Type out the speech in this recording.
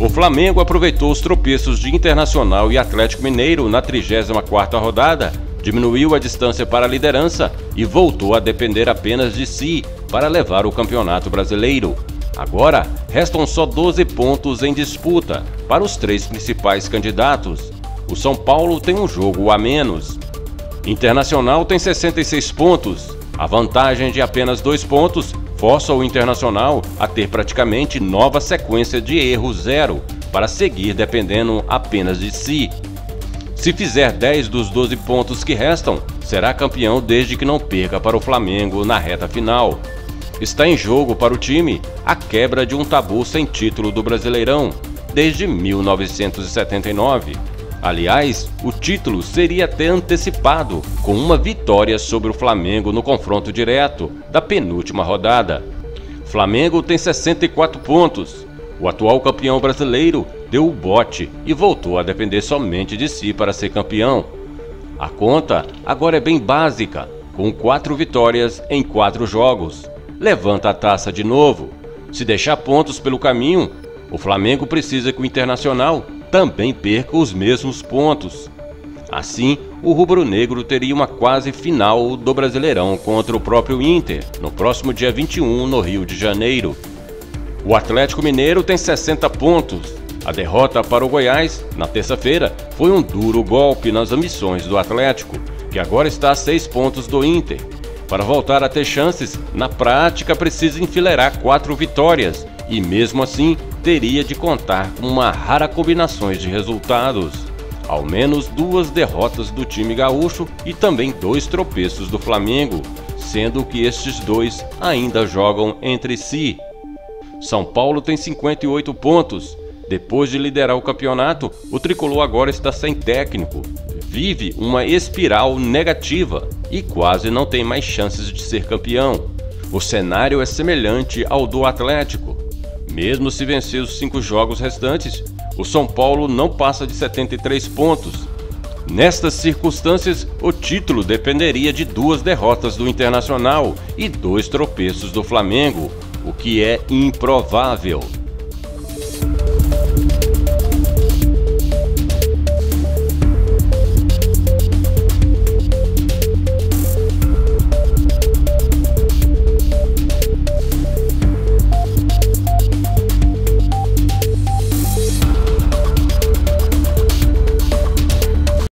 O Flamengo aproveitou os tropeços de Internacional e Atlético Mineiro na 34ª rodada, diminuiu a distância para a liderança e voltou a depender apenas de si para levar o Campeonato Brasileiro. Agora, restam só 12 pontos em disputa para os três principais candidatos. O São Paulo tem um jogo a menos. Internacional tem 66 pontos. A vantagem de apenas 2 pontos força o Internacional a ter praticamente nova sequência de erro zero para seguir dependendo apenas de si. Se fizer 10 dos 12 pontos que restam, será campeão desde que não perca para o Flamengo na reta final. Está em jogo para o time a quebra de um tabu sem título do Brasileirão, desde 1979. Aliás, o título seria até antecipado com uma vitória sobre o Flamengo no confronto direto da penúltima rodada. Flamengo tem 64 pontos. O atual campeão brasileiro deu o bote e voltou a depender somente de si para ser campeão. A conta agora é bem básica, com 4 vitórias em 4 jogos. Levanta a taça de novo. Se deixar pontos pelo caminho, o Flamengo precisa que o Internacional também perca os mesmos pontos. Assim, o Rubro-Negro teria uma quase final do Brasileirão contra o próprio Inter, no próximo dia 21, no Rio de Janeiro. O Atlético Mineiro tem 60 pontos. A derrota para o Goiás, na terça-feira, foi um duro golpe nas ambições do Atlético, que agora está a 6 pontos do Inter. Para voltar a ter chances, na prática precisa enfileirar 4 vitórias e mesmo assim teria de contar com uma rara combinação de resultados. Ao menos 2 derrotas do time gaúcho e também 2 tropeços do Flamengo, sendo que estes 2 ainda jogam entre si. São Paulo tem 58 pontos. Depois de liderar o campeonato, o tricolor agora está sem técnico. Vive uma espiral negativa e quase não tem mais chances de ser campeão. O cenário é semelhante ao do Atlético. Mesmo se vencer os 5 jogos restantes, o São Paulo não passa de 73 pontos. Nestas circunstâncias, o título dependeria de 2 derrotas do Internacional e 2 tropeços do Flamengo, o que é improvável.